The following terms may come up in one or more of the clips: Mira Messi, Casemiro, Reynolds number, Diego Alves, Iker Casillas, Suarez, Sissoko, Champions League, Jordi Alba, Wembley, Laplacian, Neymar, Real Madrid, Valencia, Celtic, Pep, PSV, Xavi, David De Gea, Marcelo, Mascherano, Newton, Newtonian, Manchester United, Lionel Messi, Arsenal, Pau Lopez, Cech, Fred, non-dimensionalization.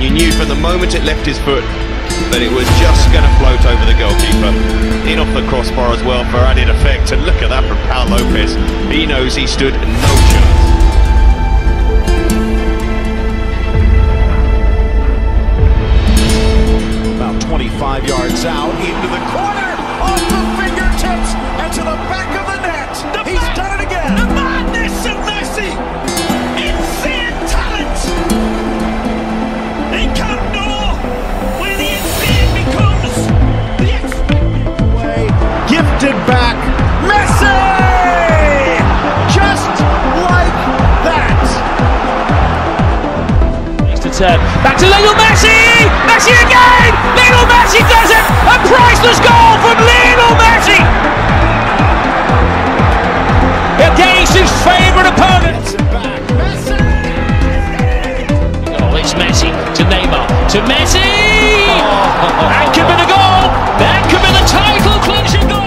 and you knew from the moment it left his foot that it was just going to float over the goalkeeper, in off the crossbar as well for added effect. And look at that from Pau Lopez, he knows he stood no chance. About 25 yards out, into the corner, off the fingertips, and to the back of the net. He's done it again. The madness of Messi, insane talent. Back, Messi! Just like that. Needs to turn back to Lionel Messi. Messi again. Lionel Messi does it. A priceless goal from Lionel Messi against his favourite opponent. Oh, it's Messi to Neymar to Messi. Oh. That could be the goal. That could be the title clinching goal.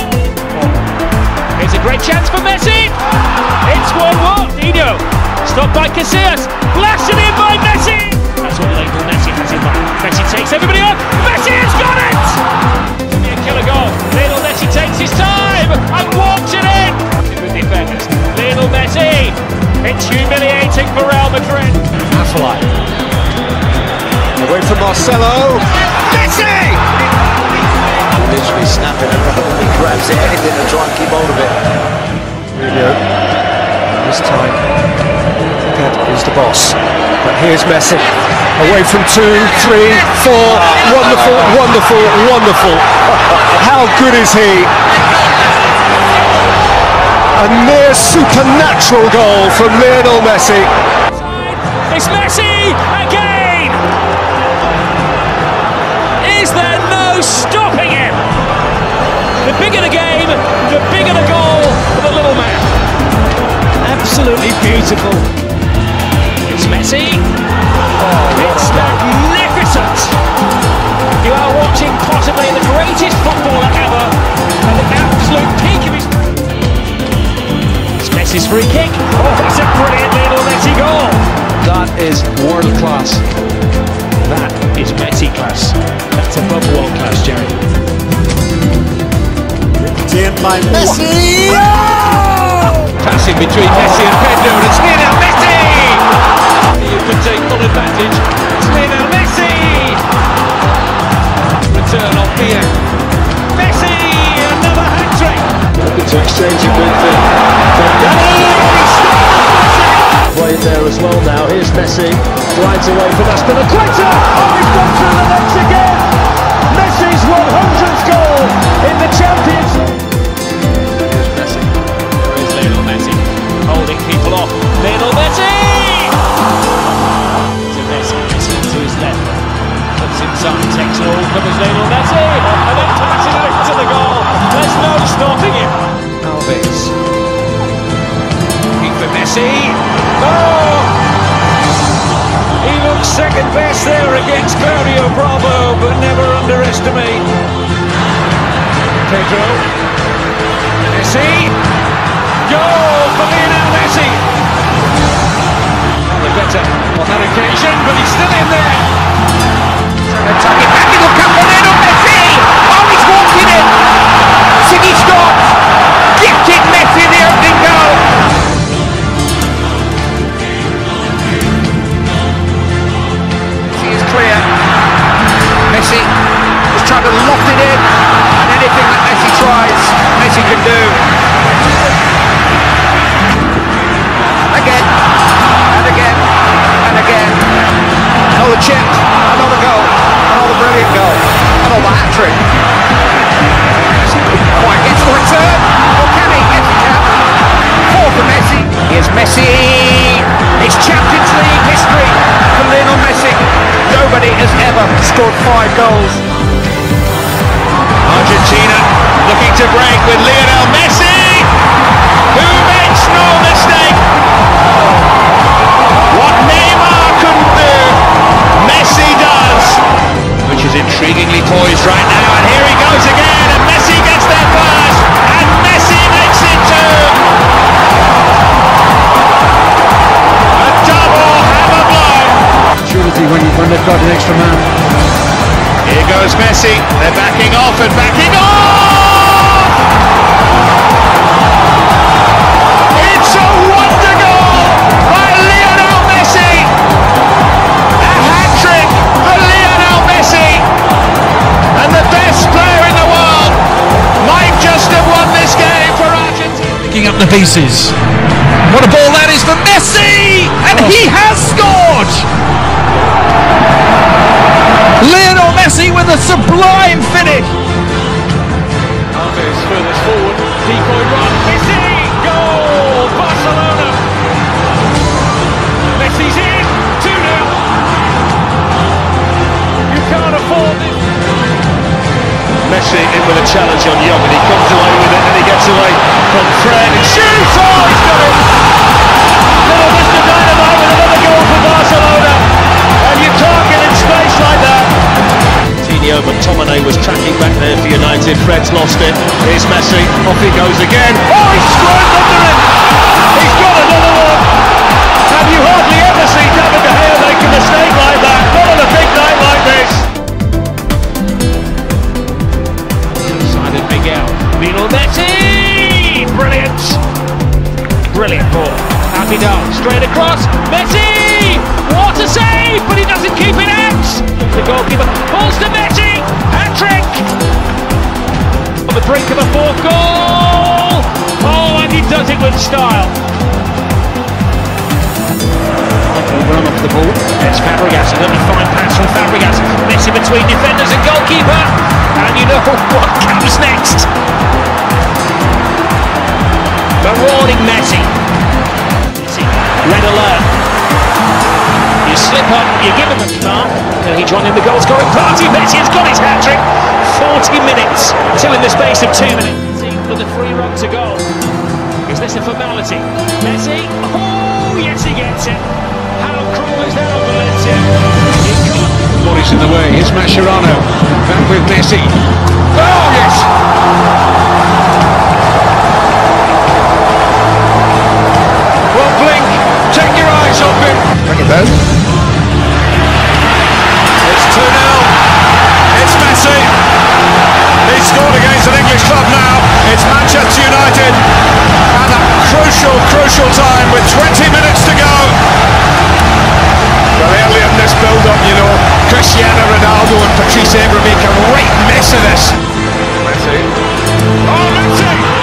It's a great chance for Messi. It's 1-1. Coutinho stopped by Casillas, blasted in by Messi. That's what Lionel Messi has in mind. Messi takes everybody on. Messi has got it. It's going to be a killer goal. Lionel Messi takes his time and walks it in. With defenders, Lionel Messi. It's humiliating for Real Madrid. Affleck away from Marcelo. Messi. Literally snapping it around, he grabs it, anything to try and keep hold of it. Coutinho, this time, Pep is the boss. But here's Messi, away from 2, 3, 4, wonderful, wonderful, wonderful. How good is he? A near supernatural goal from Lionel Messi. It's Messi again! Is there no stopping him? The bigger the game, the bigger the goal for the little man. Absolutely beautiful. It's Messi. Oh, it's magnificent. You are watching possibly the greatest footballer ever at the absolute peak of his. It's Messi's free kick. Oh, that's a brilliant little Messi goal. That is world class. That is Messi class. That's above world class, Jerry. In by Messi! Oh! Passing between Messi and Pedro, and it's Lionel Messi! You can take full advantage. It's Lionel Messi! Return on Pierre. Messi! Another hat-trick! Looking to exchange a good thing. Played there as well now. Here's Messi. Right away from Aspilicueta! Oh, he's gone through the legs again! Messi's 100th goal in the Champions League! Here's Messi. There is Lionel Messi. Holding people off. Lionel Messi! To Messi. Messi to his left. Puts inside. Takes it all. Covers Lionel Messi. And then passes it to the goal. There's no stopping him. Alves. Looking for Messi. Oh! He looks second best there against Claudio Bravo, but never underestimate Pedro. Messi, goal for Lionel Messi. Not the better on that occasion, but he's still in there. Attacking back, it'll come for Lionel Messi. Oh, he's walked it in. Siggy Scott gifted Messi the opening goal. Messi has tried to loft it in, and anything that Messi tries, Messi can do. Again, and again, and again. Another chip, another goal, another brilliant goal, another hat-trick. Quite gets the return, or can he? Yes, he can. Four for Messi. Here's Messi. It's Champions League history for Lionel Messi. Nobody has ever scored 5 goals. Argentina looking to break with Lionel Messi, who makes no mistake. What Neymar couldn't do, Messi does. Which is intriguingly poised right now, and here he goes again, and Messi gets there first, and Messi makes it 2. When you run a got the extra man. Here goes Messi. They're backing off and backing off! It's a wonder goal by Lionel Messi! A hat-trick for Lionel Messi! And the best player in the world might just have won this game for Argentina. Picking up the pieces. What a ball that is for Messi! And he has scored! Lionel Messi with a sublime finish! Alves furthest forward, decoy run, Messi! Goal! Barcelona! Messi's in! 2-0! You can't afford this! Messi in with a challenge on Young, and he comes away with it, and he gets away from Fred, and shoots! Oh, he's got it! Little Mr. Dynamite with another goal for Barcelona, and you can't get in space like that. Coutinho, but McTominay was tracking back there for United. Fred's lost it. Here's Messi. Off he goes again. Oh, he's squirted under it. He's got another one. Have you hardly ever seen David De Gea make a mistake like that? Not on a big night like this. Lionel Messi! Brilliant! Brilliant ball. Abidal straight across. Messi! What a save! But he doesn't keep it out! The goalkeeper pulls to Messi! Hat-trick! On the brink of a fourth goal! Oh, and he does it with style. Run off the ball. It's Fabregas. Another fine pass from Fabregas. Messi between defenders and goalkeeper. And you know what comes next. Marauding Messi. Red alert. You slip up, you give him a start, and he joined in the goal scoring party. Messi has got his hat-trick. 40 minutes, two in the space of 2 minutes. With a free run to goal. Is this a formality? Messi, oh yes, he gets it. How cruel is that on Valencia? Body's in the way, here's Mascherano. Back with Messi. Oh yes! Bring it down. It's 2-0. It's Messi. He's scored against an English club now. It's Manchester United. And a crucial, crucial time with 20 minutes to go. Well, early in this build-up, you know, Cristiano Ronaldo and Patrice Evra make a right mess of this. Messi. Oh, Messi!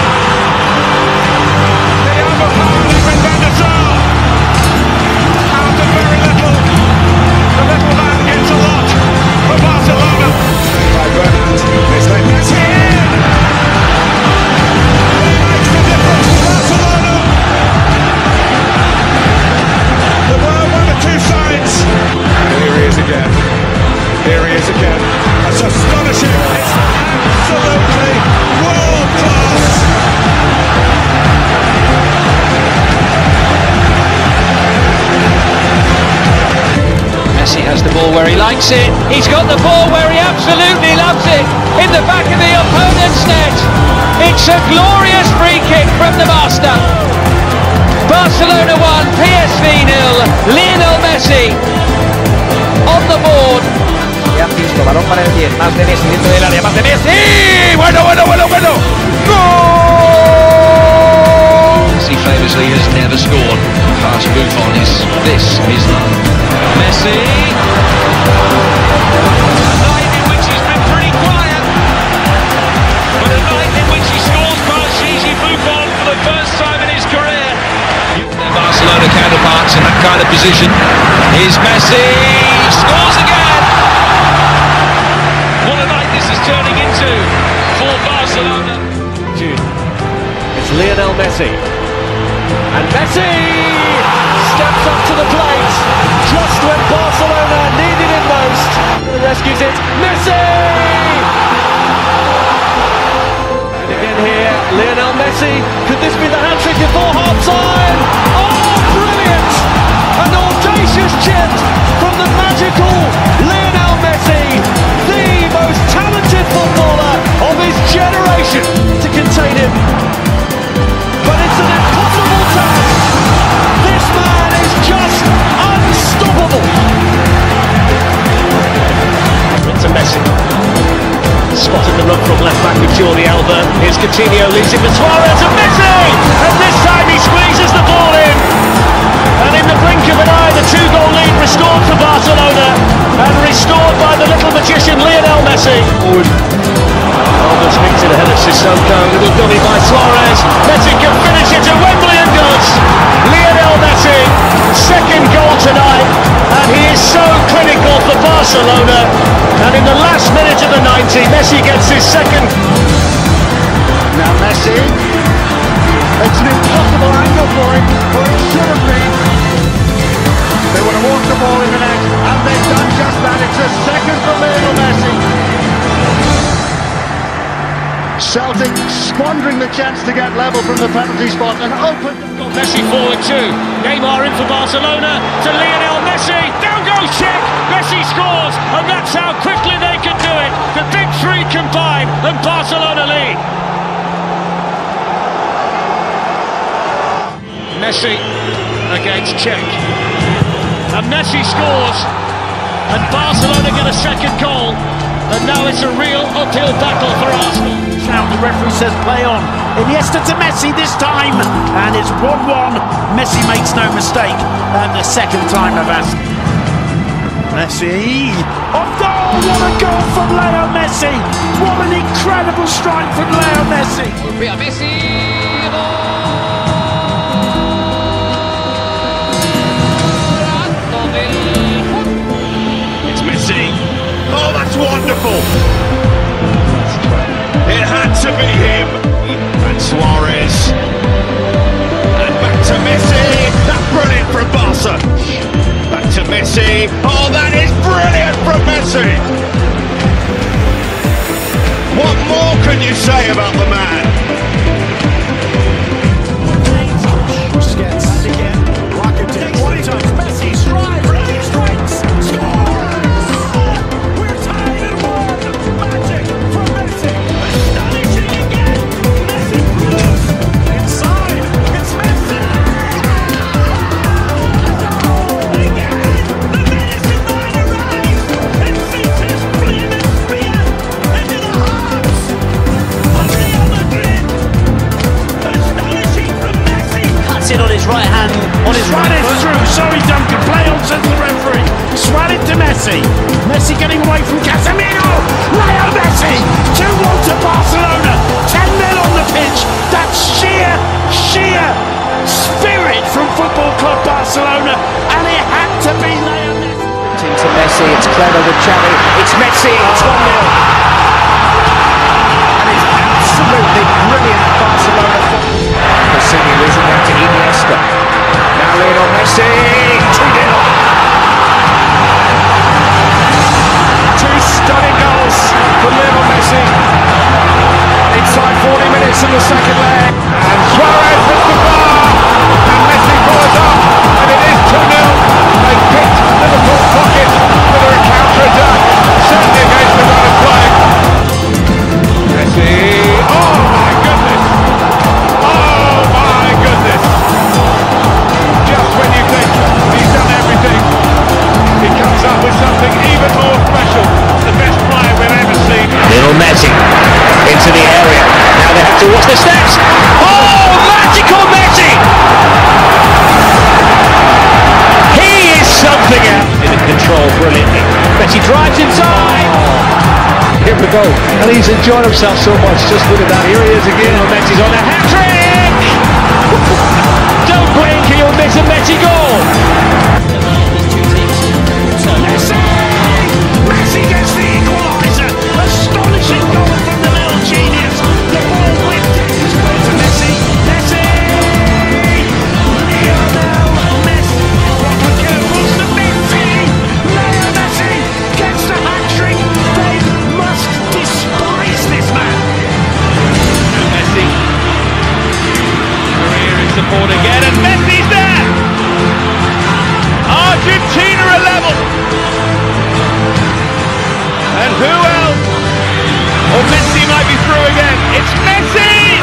Where he likes it, he's got the ball where he absolutely loves it, in the back of the opponent's net. It's a glorious free kick from the master. Barcelona 1, PSV 0, Lionel Messi on the board. Ya han visto, balón para el 10, más de Messi dentro del área, más de Messi. Bueno. Goal! Messi famously has never scored past Buffon. This is Messi. Barcelona counterparts in that kind of position. Here's Messi, scores again! What a night this is turning into for Barcelona. It's Lionel Messi. And Messi steps up to the plate just when Barcelona needed it most. Rescues it, Messi! And again here, Lionel Messi. Could this be the hat-trick before half-time? An audacious chip from the magical Lionel Messi, the most talented footballer of his generation, to contain him. But it's an impossible task. This man is just Jordi Alba. Here's Coutinho, leaves it for Suarez and Messi! And this time he squeezes the ball in. And in the blink of an eye, the two-goal lead restored for Barcelona and restored by the little magician Lionel Messi. Alba sneaks it ahead of Sissoko, little dummy by Suarez. Messi can finish it to Wembley and does. Lionel Messi, second goal tonight, and he is so clinical for Barcelona. And in the last minute of the 90, Messi gets his second. Now Messi, it's an impossible angle for him, but it should have been. They would have walked the ball in the net, and they've done just that. It's a second for Lionel Messi. Celtic squandering the chance to get level from the penalty spot and open. Messi forward too. Neymar in for Barcelona to Lionel Messi. Down goes Cech. Messi scores, and that's how quickly they can do it. The big three combine, and Barcelona lead. Messi against Cech, and Messi scores, and Barcelona get a second goal, and now it's a real uphill battle for Arsenal. Now the referee says play on. Iniesta to Messi this time, and it's 1-1. Messi makes no mistake, and the second time of Arsenal. Messi, off goal! What a goal from Leo Messi! What an incredible strike from Leo Messi! Mira Messi! It's Messi! Oh, that's wonderful! It had to be him! And Suarez! And back to Messi! That's brilliant from Barca! Back to Messi. Oh, that is brilliant from Messi. What more can you say about the man? Messi strikes, scores. We're tied at 1. Magic from Messi. Astonishing again. Messi moves inside. It's Messi. Messi getting away from Casemiro. Leo Messi, 2-1 to Barcelona, 10-0 on the pitch. That's sheer spirit from Football Club Barcelona, and it had to be Leo Messi. Into Messi, it's clever over Xavi. It's Messi, it's 1-0. And it's absolutely brilliant Barcelona football. Casemiro losing that to Iniesta. Now Leo Messi, 2-0. Stunning goals for Lionel Messi. Inside 40 minutes in the second leg. And Suarez with the bar. And Messi follows up. And it is 2-0. They've picked Liverpool's pocket with a counter-attack. Certainly against the run of play. Messi. Oh my goodness. Oh my goodness. Just when you think he's done everything, he comes up with something even more special. Lionel Messi into the area. Now they have to watch the steps. Oh, magical Messi! He is something else. In control brilliantly. Messi drives inside. Here we go. And he's enjoyed himself so much. Just look at that. Here he is again. Oh, Messi's on a hat trick. Don't blink, he'll miss a Messi goal. Messi! Messi gets the equaliser. Astonishing goal from the little genius. The ball whipped in. It's going to Messi. Messi! Lionel Messi. Goes to Messi. Lionel Messi gets the hat-trick. They must despise this man. And Messi. Career is the board again. And Messi's there! Argentina are level. And who else? Or Messi might be through again. It's Messi!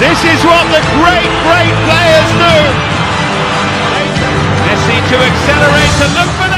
This is what the great players do. Messi to accelerate to look for